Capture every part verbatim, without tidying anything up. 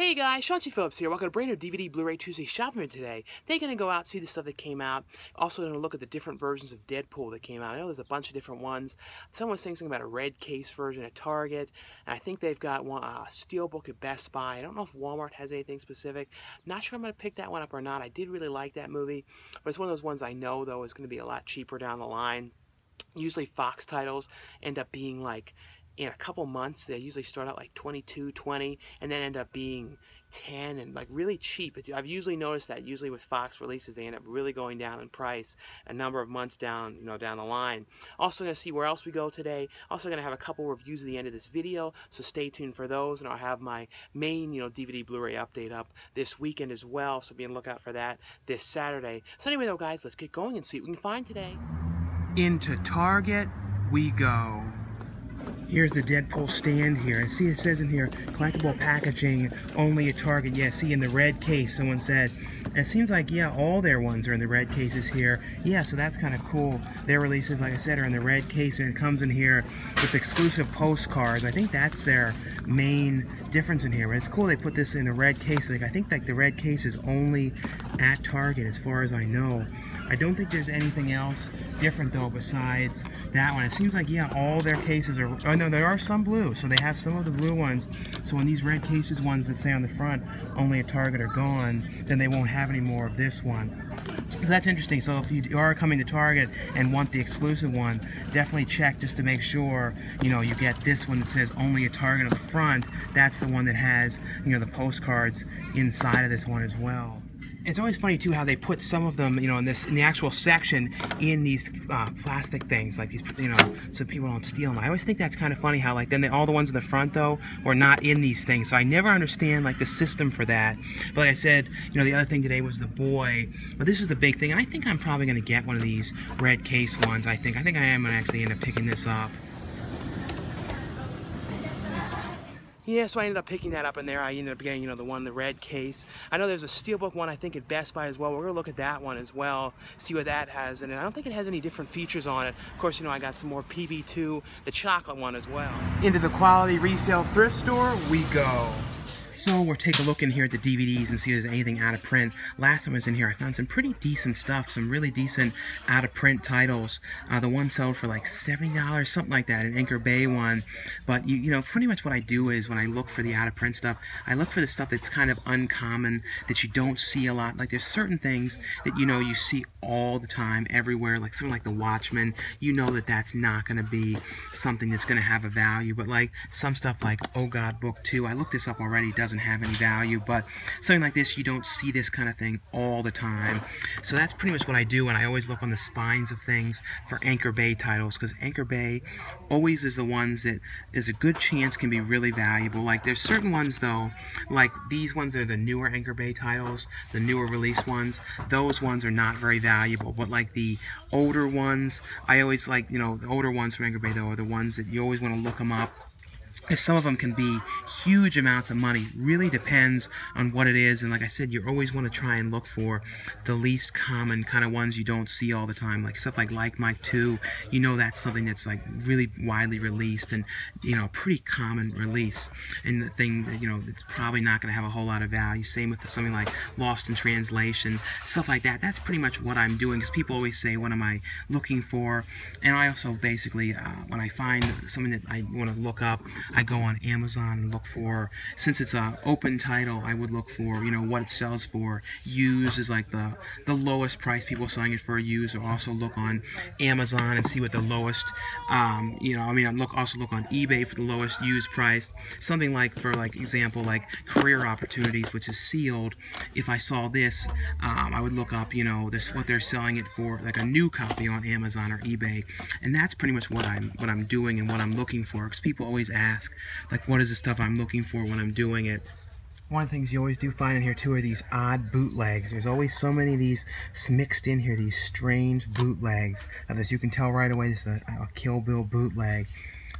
Hey guys, Shawn C. Phillips here. Welcome to brand new D V D Blu-ray Tuesday shopping today. They're going to go out, see the stuff that came out. Also going to look at the different versions of Deadpool that came out. I know there's a bunch of different ones. Someone was saying something about a red case version at Target. And I think they've got one, a steelbook at Best Buy. I don't know if Walmart has anything specific. Not sure I'm going to pick that one up or not. I did really like that movie. But it's one of those ones I know, though, is going to be a lot cheaper down the line. Usually Fox titles end up being like, in a couple months, they usually start out like twenty-two, twenty, and then end up being ten and like really cheap. It's, I've usually noticed that usually with Fox releases, they end up really going down in price a number of months down, you know, down the line. Also going to see where else we go today. Also going to have a couple reviews at the end of this video, so stay tuned for those. And I'll have my main, you know, D V D Blu-ray update up this weekend as well, so be on the lookout for that this Saturday. So anyway, though, guys, let's get going and see what we can find today. Into Target we go. Here's the Deadpool stand here, and see it says in here, collectible packaging, only at Target. Yeah, see in the red case, someone said. It seems like, yeah, all their ones are in the red cases here. Yeah, so that's kind of cool. Their releases, like I said, are in the red case, and it comes in here with exclusive postcards. I think that's their main difference in here. But it's cool they put this in the red case. Like, I think like the red case is only at Target, as far as I know. I don't think there's anything else different, though, besides that one. It seems like, yeah, all their cases are... Oh, no, there are some blue, so they have some of the blue ones. So when these red cases ones that say on the front, only at Target, are gone, then they won't have any more of this one. So that's interesting. So if you are coming to Target and want the exclusive one, definitely check just to make sure, you know, you get this one that says only at Target on the front. That's the one that has, you know, the postcards inside of this one as well. It's always funny too how they put some of them, you know, in this in the actual section in these uh, plastic things, like these, you know, so people don't steal them. I always think that's kind of funny how like then they, all the ones in the front though were not in these things. So I never understand like the system for that. But like I said, you know, the other thing today was The Boy. But this is the big thing, and I think I'm probably going to get one of these red case ones. I think I think I am going to actually end up picking this up. Yeah, so I ended up picking that up in there. I ended up getting, you know, the one, the red case. I know there's a steelbook one, I think, at Best Buy as well. We're going to look at that one as well, see what that has in it. I don't think it has any different features on it. Of course, you know, I got some more P B two, the chocolate one as well. Into the quality resale thrift store we go. So we'll take a look in here at the D V Ds and see if there's anything out of print. Last time I was in here, I found some pretty decent stuff, some really decent out of print titles. Uh, the one sold for like seventy dollars, something like that, an Anchor Bay one. But you, you know, pretty much what I do is when I look for the out of print stuff, I look for the stuff that's kind of uncommon, that you don't see a lot. Like there's certain things that, you know, you see all the time, everywhere, like something like The Watchmen. You know that that's not going to be something that's going to have a value. But like some stuff like Oh God Book two, I looked this up already, does doesn't have any value, but something like this, you don't see this kind of thing all the time. So that's pretty much what I do, and I always look on the spines of things for Anchor Bay titles, because Anchor Bay always is the ones that is a good chance can be really valuable. Like there's certain ones though, like these ones that are the newer Anchor Bay titles, the newer release ones, those ones are not very valuable. But like the older ones, I always like, you know, the older ones from Anchor Bay though are the ones that you always want to look them up. Some of them can be huge amounts of money. Really depends on what it is, and like I said, you always want to try and look for the least common kind of ones you don't see all the time, like stuff like Like Mike two. You know, that's something that's like really widely released and, you know, pretty common release, and the thing that, you know, it's probably not going to have a whole lot of value. Same with something like Lost in Translation, stuff like that. That's pretty much what I'm doing, because people always say, what am I looking for? And I also basically, uh, when I find something that I want to look up, I go on Amazon and look for, since it's an open title, I would look for, you know, what it sells for. Used is like the, the lowest price people selling it for used, or also look on Amazon and see what the lowest, um, you know, I mean, I look also look on eBay for the lowest used price. Something like, for like example, like Career Opportunities, which is sealed. If I saw this, um, I would look up, you know, this what they're selling it for, like a new copy on Amazon or eBay. And that's pretty much what I'm, what I'm doing and what I'm looking for, because people always ask, like, what is the stuff I'm looking for when I'm doing it? One of the things you always do find in here too are these odd bootlegs. There's always so many of these mixed in here, these strange bootlegs of this. You can tell right away this is a, a Kill Bill bootleg.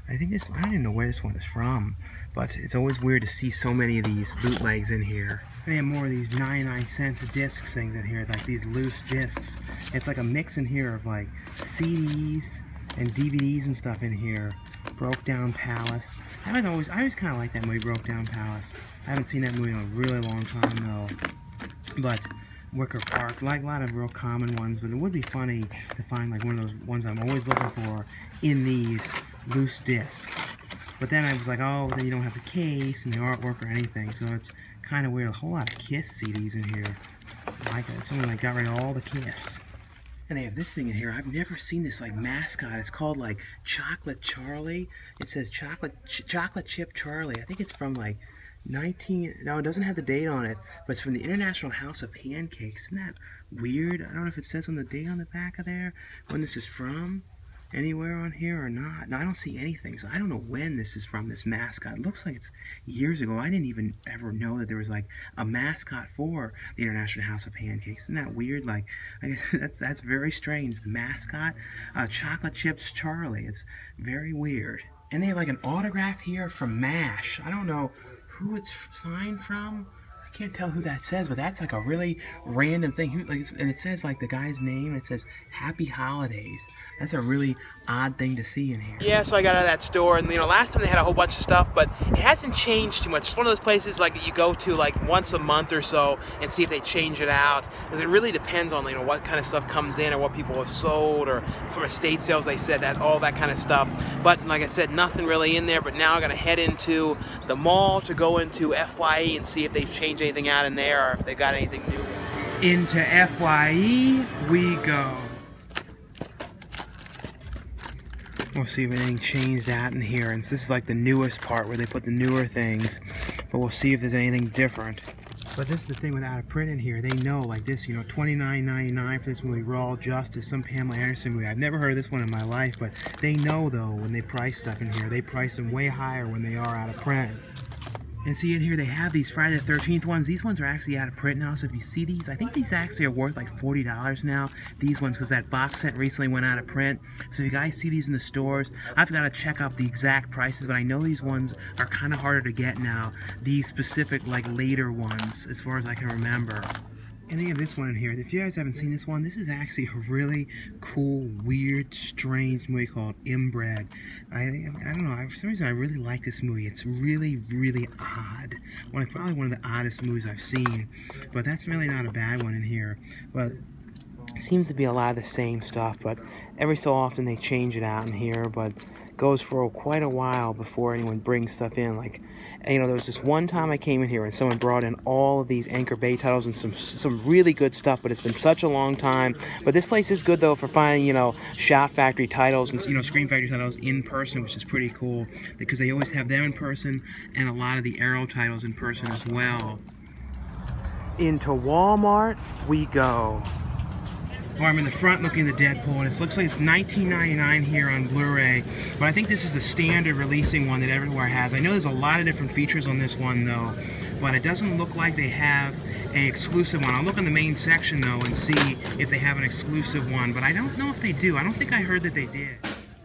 I think this, I don't even know where this one is from, but it's always weird to see so many of these bootlegs in here. They have more of these ninety-nine cents discs things in here, like these loose discs. It's like a mix in here of like C Ds and D V Ds and stuff in here. Broke Down Palace. I was always, I always kind of like that movie, Broke Down Palace. I haven't seen that movie in a really long time, though. But Wicker Park, like a lot of real common ones, but it would be funny to find like one of those ones I'm always looking for in these loose discs. But then I was like, oh, then you don't have the case and the artwork or anything, so it's kind of weird. A whole lot of Kiss C Ds in here. I like it. Someone like got rid of all the Kiss. And they have this thing in here. I've never seen this like mascot. It's called like Chocolate Charlie. It says Chocolate Ch Chocolate Chip Charlie. I think it's from like nineteen. No, it doesn't have the date on it, but it's from the International House of Pancakes. Isn't that weird? I don't know if it says on the date on the back of there when this is from. Anywhere on here or not. No, I don't see anything, so I don't know when this is from, this mascot. It looks like it's years ago. I didn't even ever know that there was like a mascot for the International House of Pancakes. Isn't that weird? Like, I guess that's that's very strange. The mascot, uh, Chocolate Chips Charlie. It's very weird. And they have like an autograph here from Mash. I don't know who it's signed from. I can't tell who that says, but that's like a really random thing. And it says like the guy's name, and it says Happy Holidays. That's a really odd thing to see in here. Yeah, so I got out of that store, and you know, last time they had a whole bunch of stuff, but it hasn't changed too much. It's one of those places like that you go to like once a month or so and see if they change it out, because it really depends on, you know, what kind of stuff comes in or what people have sold, or from estate sales, they said that, all that kind of stuff. But like I said, nothing really in there. But now I'm gonna head into the mall to go into F Y E and see if they've changed anything out in there, or if they got anything new. Into F Y E we go. We'll see if anything changed out in here. And this is like the newest part where they put the newer things, but we'll see if there's anything different. But this is the thing without a print in here. They know, like this, you know, twenty-nine ninety-nine for this movie, Raw Justice, some Pamela Anderson movie. I've never heard of this one in my life, but they know, though, when they price stuff in here, they price them way higher when they are out of print. And see in here, they have these Friday the thirteenth ones. These ones are actually out of print now, so if you see these, I think these actually are worth like forty dollars now. These ones, because that box set recently went out of print. So if you guys see these in the stores, I've got to check out the exact prices, but I know these ones are kind of harder to get now. These specific, like, later ones, as far as I can remember. And they have this one in here. If you guys haven't seen this one, this is actually a really cool, weird, strange movie called Inbred. I, I don't know, I, for some reason I really like this movie. It's really, really odd. Well, probably one of the oddest movies I've seen, but that's really not a bad one in here. But it seems to be a lot of the same stuff, but every so often they change it out in here, but goes for quite a while before anyone brings stuff in. Like, you know, there was this one time I came in here and someone brought in all of these Anchor Bay titles and some some really good stuff, but it's been such a long time. But this place is good, though, for finding, you know, Shout Factory titles and, you know, Scream Factory titles in person, which is pretty cool, because they always have them in person, and a lot of the Arrow titles in person as well. Into Walmart we go. Or I'm in the front looking at the Deadpool, and it looks like it's nineteen ninety-nine here on Blu-ray, but I think this is the standard releasing one that everywhere has. I know there's a lot of different features on this one, though, but it doesn't look like they have an exclusive one. I'll look in the main section, though, and see if they have an exclusive one, but I don't know if they do. I don't think I heard that they did.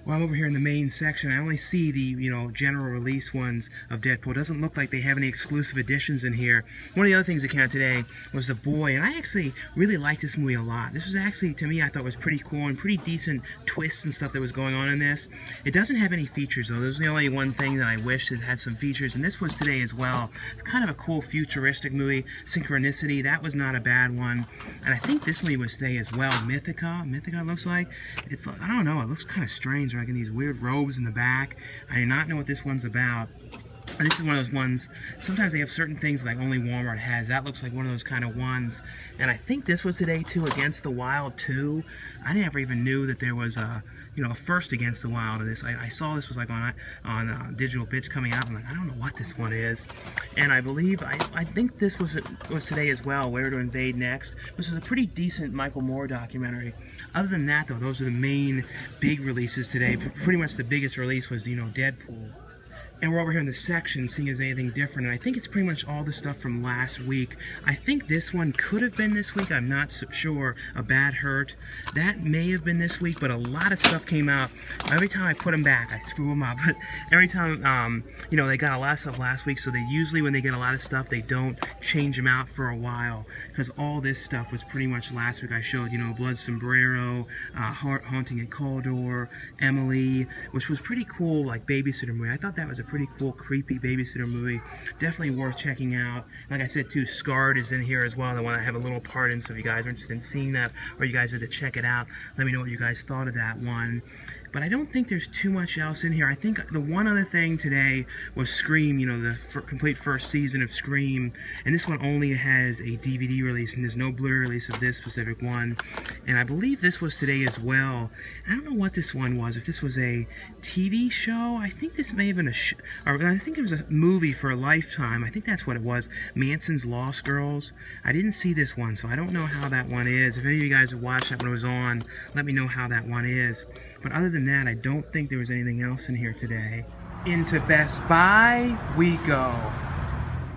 Well, I'm over here in the main section. I only see the, you know, general release ones of Deadpool. It doesn't look like they have any exclusive editions in here. One of the other things that came out today was The Boy, and I actually really liked this movie a lot. This was actually, to me, I thought was pretty cool and pretty decent twists and stuff that was going on in this. It doesn't have any features, though. There's the only one thing that I wish it had some features, and this was today as well. It's kind of a cool futuristic movie. Synchronicity, that was not a bad one. And I think this movie was today as well. Mythica, Mythica it looks like. It's, I don't know, it looks kind of strange. Like in these weird robes in the back. I do not know what this one's about. This is one of those ones, sometimes they have certain things like only Walmart has. That looks like one of those kind of ones. And I think this was today too, Against the Wild two. I never even knew that there was a, you know, a first Against the Wild of this. I, I saw this was like on on uh, Digital Bitch coming out. I'm like, I don't know what this one is. And I believe, I, I think this was, was today as well, Where to Invade Next, which is a pretty decent Michael Moore documentary. Other than that, though, those are the main big releases today. Pretty much the biggest release was, you know, Deadpool. And we're over here in the section seeing if there's anything different. And I think it's pretty much all the stuff from last week. I think this one could have been this week. I'm not so sure. A Bad Hurt. That may have been this week, but a lot of stuff came out. Every time I put them back, I screw them up. But every time, um, you know, they got a lot of stuff last week. So they usually, when they get a lot of stuff, they don't change them out for a while. Because all this stuff was pretty much last week. I showed, you know, Blood Sombrero, uh, Haunting at Caldor, Emily, which was pretty cool, like babysitter movie. I thought that was a pretty cool, creepy babysitter movie. Definitely worth checking out. Like I said, too, Scarred is in here as well. The one I have a little part in, so if you guys are interested in seeing that, or you guys had to check it out, let me know what you guys thought of that one. But I don't think there's too much else in here. I think the one other thing today was Scream, you know, the f complete first season of Scream. And this one only has a D V D release, and there's no Blu-ray release of this specific one. And I believe this was today as well. I don't know what this one was, if this was a T V show. I think this may have been a sh or I think it was a movie for a Lifetime. I think that's what it was, Manson's Lost Girls. I didn't see this one, so I don't know how that one is. If any of you guys have watched that when it was on, let me know how that one is. But other than that, I don't think there was anything else in here today. Into Best Buy we go.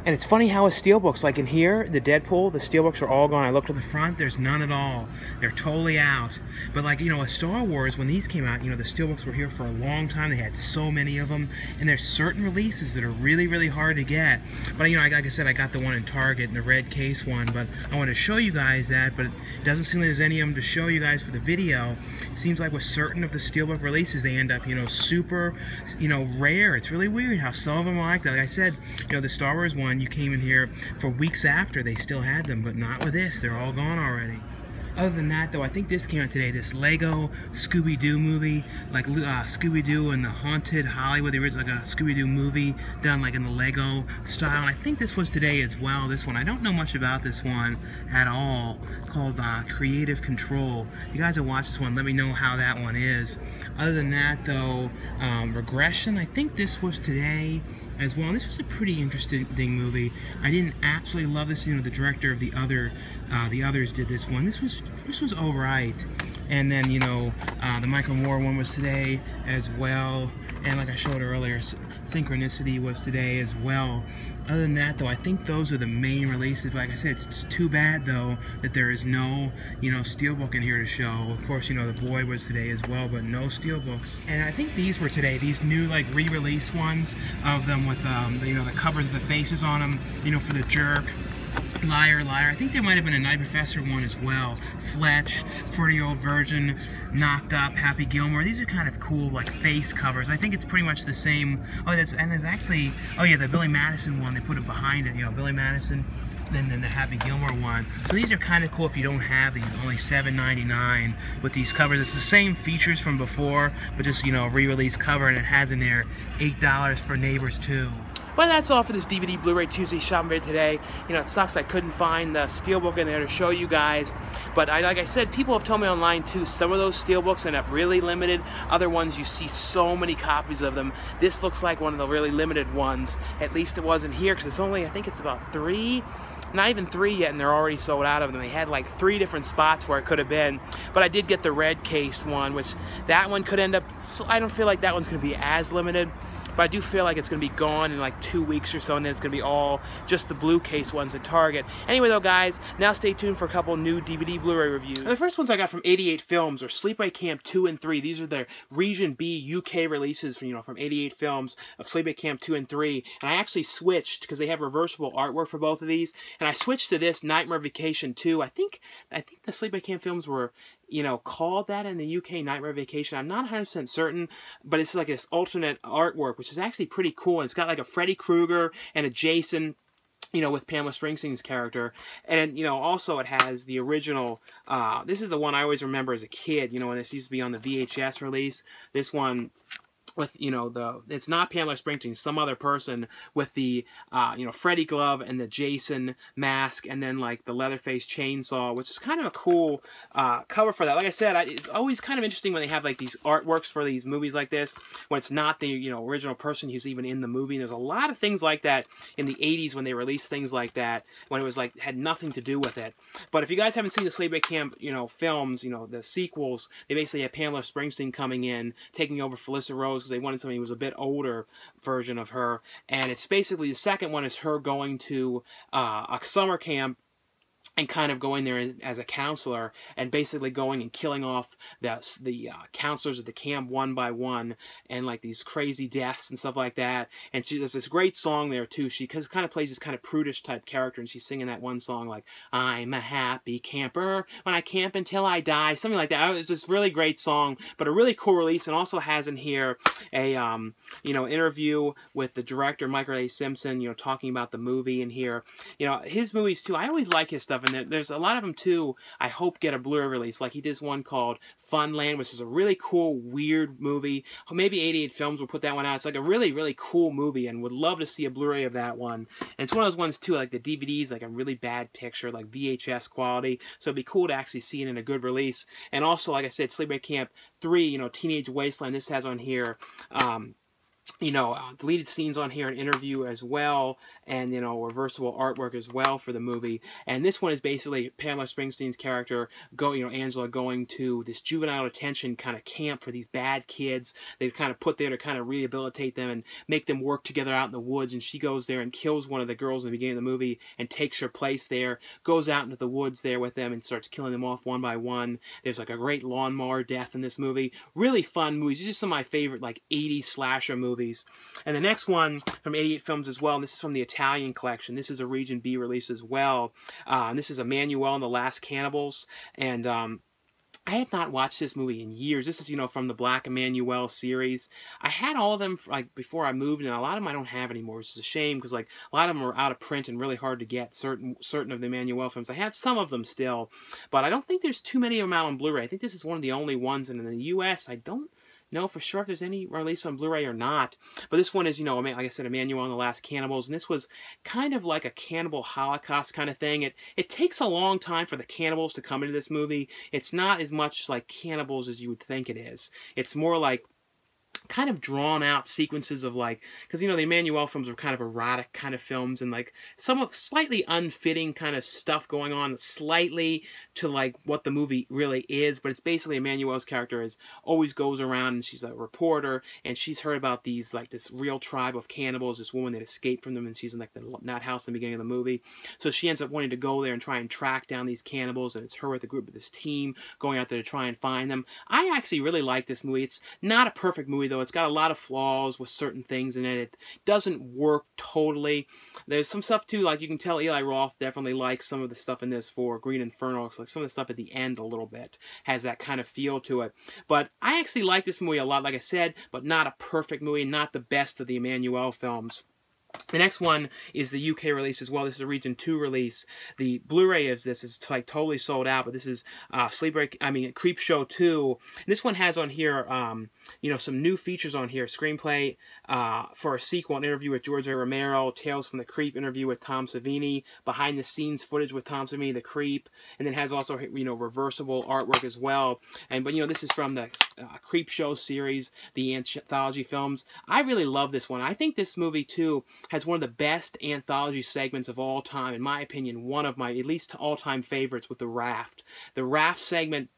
And it's funny how his steelbooks, like in here, the Deadpool, the steelbooks are all gone. I looked to the front, there's none at all. They're totally out. But like, you know, with Star Wars, when these came out, you know, the steelbooks were here for a long time. They had so many of them. And there's certain releases that are really, really hard to get. But, you know, like I said, I got the one in Target, in the red case one. But I want to show you guys that, but it doesn't seem like there's any of them to show you guys for the video. It seems like with certain of the steelbook releases, they end up, you know, super, you know, rare. It's really weird how some of them are like that. Like I said, you know, the Star Wars one, you came in here for weeks after, they still had them, but not with this. They're all gone already. Other than that, though, I think this came out today, this Lego Scooby-Doo movie, like uh, Scooby-Doo and the Haunted Hollywood. There was like a Scooby-Doo movie done like in the Lego style, and I think this was today as well, this one. I don't know much about this one at all, called uh, Creative Control. If you guys have watched this one, let me know how that one is. Other than that, though, um, Regression, I think this was today as well. This was a pretty interesting movie. I didn't absolutely love this. You know, the director of the other, uh, the others did this one. This was this was all right. And then, you know, uh, the Michael Moore one was today as well. And like I showed earlier, Synchronicity was today as well. Other than that, though, I think those are the main releases. Like I said, it's, it's too bad, though, that there is no, you know, steelbook in here to show. Of course, you know, The Boy was today as well, but no steelbooks. And I think these were today, these new, like, re-release ones of them with, um, you know, the covers of the faces on them, you know, for The Jerk, Liar, Liar. I think there might have been a Night Professor one as well. Fletch, forty-year-old Virgin, Knocked Up, Happy Gilmore. These are kind of cool, like, face covers. I think it's pretty much the same. Oh, that's, and there's actually, oh yeah, the Billy Madison one. They put it behind it, you know, Billy Madison, and then the Happy Gilmore one. So these are kind of cool if you don't have these. Only seven ninety-nine with these covers. It's the same features from before, but just, you know, re-release cover, and it has in there eight dollars for Neighbors too. Well, that's all for this D V D Blu-ray Tuesday shopping video today. You know, it sucks I couldn't find the steelbook in there to show you guys. But I, like I said, people have told me online too, some of those steelbooks end up really limited. Other ones, you see so many copies of them. This looks like one of the really limited ones. At least it wasn't here, because it's only, I think it's about three. Not even three yet, and they're already sold out of them. They had like three different spots where it could have been, but I did get the red case one, which that one could end up, I don't feel like that one's going to be as limited, but I do feel like it's going to be gone in like two weeks or so, and then it's going to be all just the blue case ones at Target. Anyway, though, guys, now stay tuned for a couple new D V D Blu-ray reviews. And the first ones I got from eighty-eight Films are Sleepaway Camp two and three. These are their Region B U K releases from, you know, from eighty-eight Films of Sleepaway Camp two and three, and I actually switched because they have reversible artwork for both of these. And I switched to this Nightmare Vacation two. I think I think the Sleepaway Camp films were, you know, called that in the U K, Nightmare Vacation. I'm not one hundred percent certain, but it's like this alternate artwork, which is actually pretty cool. And it's got like a Freddy Krueger and a Jason, you know, with Pamela Springsteen's character. And, you know, also it has the original, uh, this is the one I always remember as a kid, you know, when this used to be on the V H S release. This one with, you know, the, it's not Pamela Springsteen, some other person with the, uh, you know, Freddy glove and the Jason mask, and then like the Leatherface chainsaw, which is kind of a cool uh, cover for that. Like I said, I, it's always kind of interesting when they have like these artworks for these movies like this, when it's not the, you know, original person who's even in the movie. And there's a lot of things like that in the eighties when they released things like that, when it was like, had nothing to do with it. But if you guys haven't seen the Sleepaway Camp, you know, films, you know, the sequels, they basically had Pamela Springsteen coming in, taking over Felicity Rose, because they wanted somebody who was a bit older version of her. And it's basically, the second one is her going to uh, a summer camp and kind of going there as a counselor and basically going and killing off the the uh, counselors at the camp one by one, and like these crazy deaths and stuff like that. And she does this great song there too. She kind of plays this kind of prudish type character, and she's singing that one song like, "I'm a happy camper when I camp until I die," something like that. It's this really great song, but a really cool release, and also has in here a um you know interview with the director Michael A. Simpson, you know talking about the movie in here. You know his movies too. I always like his stuff. And there's a lot of them too, I hope, get a Blu-ray release. Like he did one called Funland, which is a really cool, weird movie. Maybe eighty-eight Films will put that one out. It's like a really, really cool movie, and would love to see a Blu-ray of that one. And it's one of those ones too, like the D V D's like a really bad picture, like V H S quality. So it'd be cool to actually see it in a good release. And also, like I said, Sleepaway Camp three, you know, Teenage Wasteland, this has on here, um, you know, uh, deleted scenes on here, an interview as well, and, you know, reversible artwork as well for the movie. And this one is basically Pamela Springsteen's character, go, you know, Angela, going to this juvenile detention kind of camp for these bad kids. They kind of put there to kind of rehabilitate them and make them work together out in the woods. And she goes there and kills one of the girls in the beginning of the movie and takes her place there, goes out into the woods there with them and starts killing them off one by one. There's like a great lawnmower death in this movie. Really fun movies. These are just some of my favorite, like, eighties slasher movies. Movies. And the next one from eighty-eight Films as well, and this is from the Italian collection. This is a Region B release as well. Uh, and this is Emanuelle and the Last Cannibals. And um, I have not watched this movie in years. This is, you know, from the Black Emanuelle series. I had all of them, like, before I moved, and a lot of them I don't have anymore, which is a shame, because, like, a lot of them are out of print and really hard to get, certain certain of the Emanuelle films. I have some of them still, but I don't think there's too many of them out on Blu-ray. I think this is one of the only ones, and in the U S, I don't know for sure if there's any release on Blu-ray or not. But this one is, you know, like I said, Emanuelle and the Last Cannibals, and this was kind of like a cannibal holocaust kind of thing. It it takes a long time for the cannibals to come into this movie. It's not as much like cannibals as you would think it is. It's more like kind of drawn out sequences of, like, because, you know, the Emanuelle films were kind of erotic kind of films, and like some of slightly unfitting kind of stuff going on slightly to like what the movie really is. But it's basically Emanuelle's character is always goes around, and she's a reporter, and she's heard about these, like, this real tribe of cannibals, this woman that escaped from them, and she's in like the nut house in the beginning of the movie. So she ends up wanting to go there and try and track down these cannibals, and it's her with a group of this team going out there to try and find them. I actually really like this movie. It's not a perfect movie, though. It's got a lot of flaws with certain things in it. It doesn't work totally. There's some stuff too, like, you can tell Eli Roth definitely likes some of the stuff in this for Green Inferno. It's like some of the stuff at the end a little bit has that kind of feel to it. But I actually like this movie a lot, like I said, but not a perfect movie, not the best of the Emanuelle films. The next one is the U K release as well. This is a Region two release. The Blu-ray of this is like totally sold out, but this is uh, Sleepaway, I mean, Creepshow two. And this one has on here, um, you know, some new features on here. Screenplay uh, for a sequel, an interview with George A. Romero, Tales from the Creep, interview with Tom Savini, behind-the-scenes footage with Tom Savini, The Creep, and then has also, you know, reversible artwork as well. And but, you know, this is from the uh, Creepshow series, the anthology films. I really love this one. I think this movie, too, has one of the best anthology segments of all time, in my opinion, one of my at least all-time favorites, with the raft. The raft segment,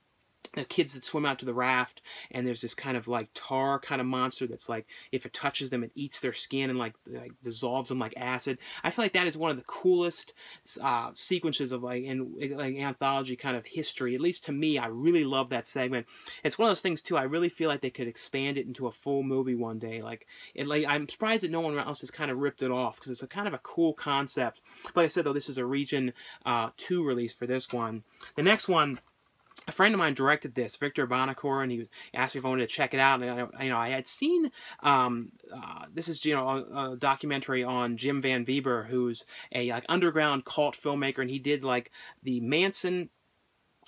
the kids that swim out to the raft, and there's this kind of like tar kind of monster that's like, if it touches them, it eats their skin and like, like dissolves them like acid. I feel like that is one of the coolest uh, sequences of like in like anthology kind of history. At least to me, I really love that segment. It's one of those things too. I really feel like they could expand it into a full movie one day. Like, it, like I'm surprised that no one else has kind of ripped it off, because it's a kind of a cool concept. But like I said, though, this is a Region uh, two release for this one. The next one, a friend of mine directed this, Victor Bonacore, and he was asked me if I wanted to check it out. And I, you know, I had seen um, uh, this is you know a, a documentary on Jim Van Beber, who's a like underground cult filmmaker, and he did like the Manson.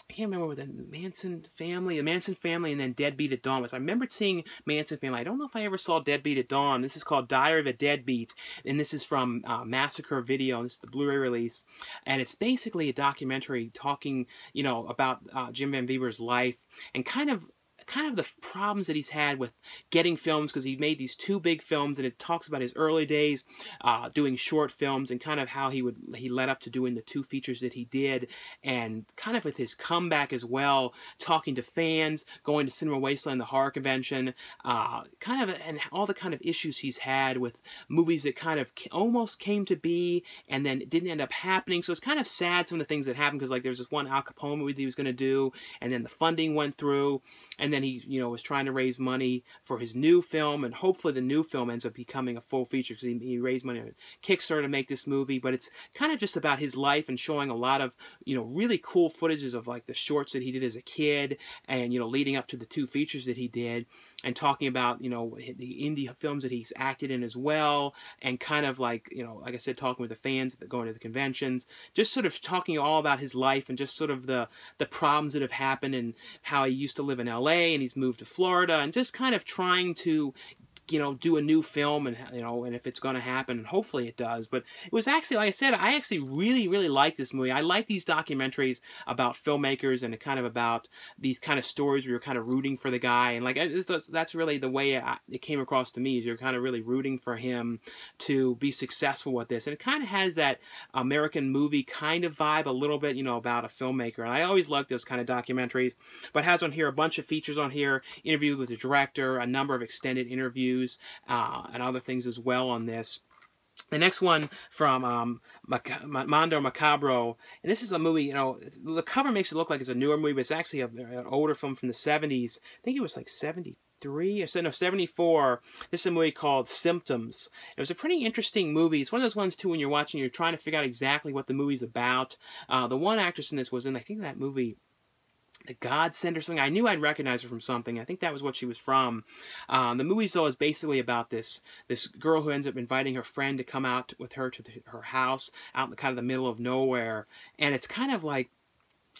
I can't remember what the Manson Family, the Manson Family, and then Deadbeat at Dawn was. I remember seeing Manson Family. I don't know if I ever saw Deadbeat at Dawn. This is called Diary of a Deadbeat, and this is from uh, Massacre Video, and this is the Blu-ray release. And it's basically a documentary talking, you know, about uh, Jim Van Beber's life, and kind of kind of the problems that he's had with getting films, because he made these two big films, and it talks about his early days uh, doing short films and kind of how he would he led up to doing the two features that he did, and kind of with his comeback as well, talking to fans, going to Cinema Wasteland, the horror convention, uh, kind of and all the kind of issues he's had with movies that kind of almost came to be and then didn't end up happening. So it's kind of sad some of the things that happened, because like there's this one Al Capone movie that he was going to do, and then the funding went through, and then he you know was trying to raise money for his new film, and hopefully the new film ends up becoming a full feature, because he, he raised money on Kickstarter to make this movie. But it's kind of just about his life and showing a lot of you know really cool footages of like the shorts that he did as a kid, and you know leading up to the two features that he did, and talking about you know the indie films that he's acted in as well, and kind of like you know like I said, talking with the fans that going to the conventions, just sort of talking all about his life and just sort of the the problems that have happened, and how he used to live in L A and he's moved to Florida, and just kind of trying to you know, do a new film, and, you know, and if it's going to happen, and hopefully it does. But it was actually, like I said, I actually really, really like this movie. I like these documentaries about filmmakers, and kind of about these kind of stories where you're kind of rooting for the guy. And like, that's really the way I, it came across to me, is you're kind of really rooting for him to be successful with this. And it kind of has that American movie kind of vibe a little bit, you know, about a filmmaker. And I always like those kind of documentaries, but has on here a bunch of features on here, interview with the director, a number of extended interviews, Uh, and other things as well on this. The next one from um, Mondo Macabro, and this is a movie, you know, the cover makes it look like it's a newer movie, but it's actually a, an older film from the seventies. I think it was like seventy-three or no, seventy-four. This is a movie called Symptoms. It was a pretty interesting movie. It's one of those ones, too, when you're watching, you're trying to figure out exactly what the movie's about. Uh, the one actress in this was in, I think, that movie, The Godsend or something. I knew I'd recognize her from something. I think that was what she was from. Um, the movie, though, is basically about this this girl who ends up inviting her friend to come out with her to the, her house out in the, kind of the middle of nowhere. And it's kind of like,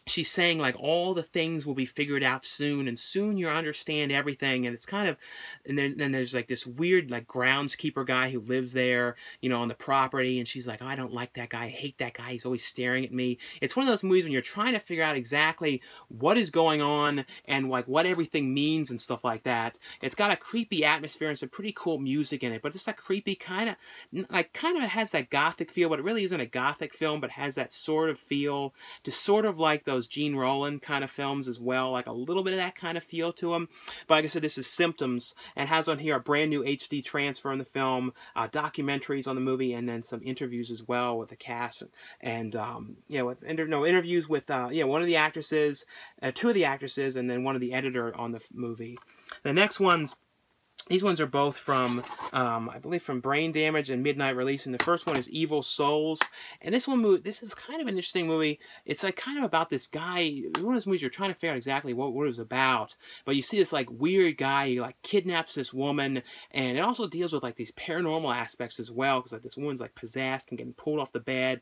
she's saying like all the things will be figured out soon, and soon you'll understand everything. And it's kind of, and then, then there's like this weird like groundskeeper guy who lives there, you know, on the property. And she's like, oh, I don't like that guy. I hate that guy. He's always staring at me. It's one of those movies when you're trying to figure out exactly what is going on and like what everything means and stuff like that. It's got a creepy atmosphere and some pretty cool music in it, but it's that creepy kind of, like kind of has that gothic feel, but it really isn't a gothic film, but has that sort of feel to sort of like the those Gene Roland kind of films as well, like a little bit of that kind of feel to them. But like I said, this is Symptoms, and has on here a brand new H D transfer in the film, uh, documentaries on the movie, and then some interviews as well with the cast, and um, you know, with inter no interviews with uh, you know, one of the actresses, uh, two of the actresses, and then one of the editor on the movie. The next one's. These ones are both from, um, I believe, from Brain Damage and Midnight Release. And the first one is Evil Souls. And this one, this is kind of an interesting movie. It's like kind of about this guy. One of those movies you're trying to figure out exactly what, what it was about. But you see this like weird guy who like kidnaps this woman. And it also deals with like these paranormal aspects as well. Because like this woman's like possessed and getting pulled off the bed.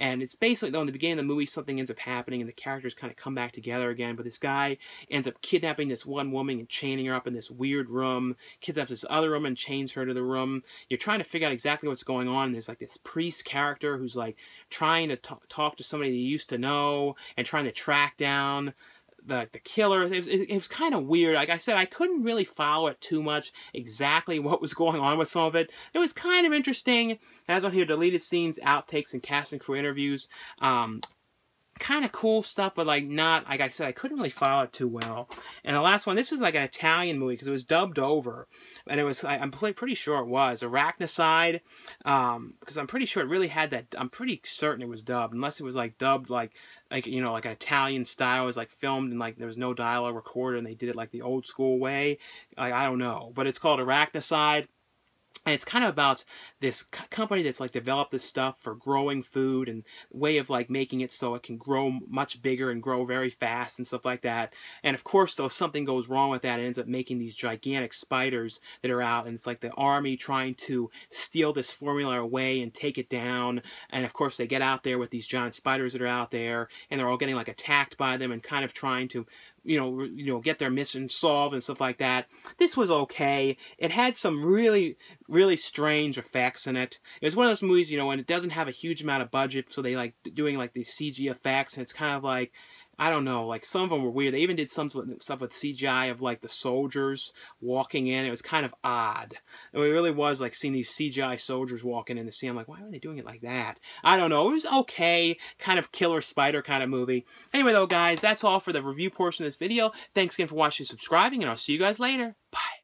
And it's basically, though, in the beginning of the movie, something ends up happening. And the characters kind of come back together again. But this guy ends up kidnapping this one woman and chaining her up in this weird room. Kidnaps this other room and chains her to the room. You're trying to figure out exactly what's going on. And there's like this priest character who's like trying to t talk to somebody they used to know and trying to track down the, the killer. It was, it was kind of weird. Like I said, I couldn't really follow it too much exactly what was going on with some of it. It was kind of interesting. As on here, deleted scenes, outtakes, and cast and crew interviews. Um, Kind of cool stuff, but like not, like I said, I couldn't really follow it too well. And the last one, this was like an Italian movie because it was dubbed over. And it was, I, I'm pretty sure it was, Arachnocide. Um, because I'm pretty sure it really had that, I'm pretty certain it was dubbed. Unless it was like dubbed like, like you know, like an Italian style. It was like filmed and like there was no dialogue recorded and they did it like the old school way. Like, I don't know. But it's called Arachnocide. And it's kind of about this company that's like developed this stuff for growing food and way of like making it so it can grow much bigger and grow very fast and stuff like that. And of course, though, something goes wrong with that. It ends up making these gigantic spiders that are out. And it's like the army trying to steal this formula away and take it down. And of course, they get out there with these giant spiders that are out there. And they're all getting like attacked by them and kind of trying to... you know, you know, get their mission solved and stuff like that. This was okay. It had some really, really strange effects in it. It was one of those movies, you know, and it doesn't have a huge amount of budget, so they like doing like these C G effects, and it's kind of like, I don't know, like some of them were weird. They even did some stuff with C G I of like the soldiers walking in. It was kind of odd. It really was like seeing these C G I soldiers walking in the scene. I'm like, why are they doing it like that? I don't know. It was okay, kind of killer spider kind of movie. Anyway though, guys, that's all for the review portion of this video. Thanks again for watching and subscribing, and I'll see you guys later. Bye.